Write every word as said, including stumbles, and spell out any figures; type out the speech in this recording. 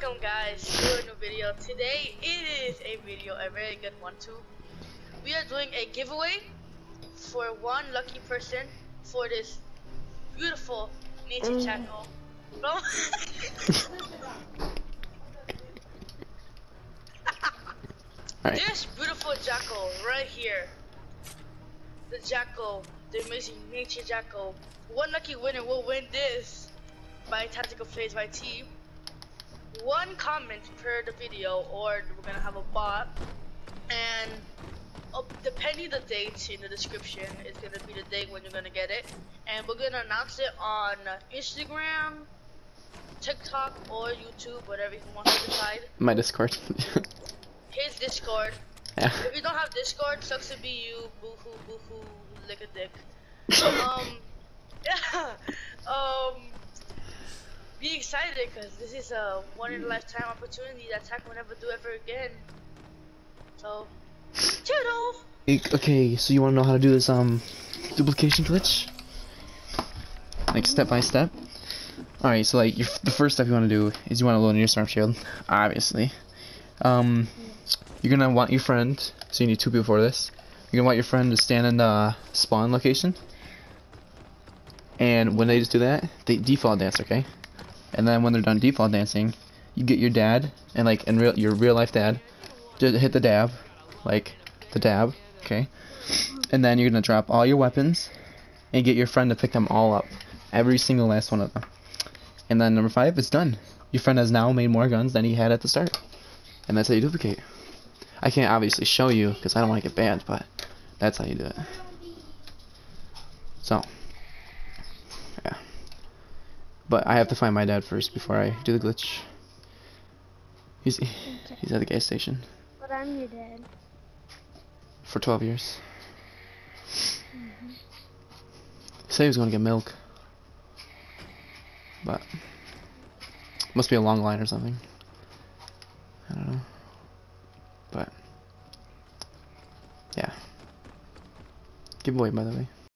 Welcome guys to a new video. Today is a video, a very good one too. We are doing a giveaway for one lucky person for this beautiful nature mm. channel. Right. This beautiful jackal right here. The jackal, the amazing nature jackal. One lucky winner will win this by Tactical Plays by T. One comment per the video, or we're gonna have a bot, and uh, depending the dates in the description, it's gonna be the date when you're gonna get it, and we're gonna announce it on Instagram, TikTok, or YouTube, whatever you want to decide. My Discord. His Discord. Yeah. If you don't have Discord, sucks to be you. Boohoo, boohoo, lick a dick. um, yeah. Um. Be excited because this is a one in a lifetime opportunity that Tac will never do ever again. So, toodles! Okay, so you want to know how to do this um duplication glitch? Like step by step? Alright, so like your, the first step you want to do is you want to load in your Smurf Shield, obviously. Um, you're going to want your friend, so you need two people for this. You're going to want your friend to stand in the spawn location. And when they just do that, they default dance, okay? And then when they're done default dancing, you get your dad, and like in real your real life dad, just hit the dab, like the dab, okay? And then you're gonna drop all your weapons and get your friend to pick them all up, every single last one of them. And then number five, it's done. Your friend has now made more guns than he had at the start, and that's how you duplicate. I can't obviously show you because I don't want to get banned, but that's how you do it. So. But I have to find my dad first before I do the glitch. He's he's at the gas station. But I'm your dad. For twelve years. Mm-hmm. He said he was gonna get milk. But must be a long line or something. I don't know. But yeah. Giveaway, by the way.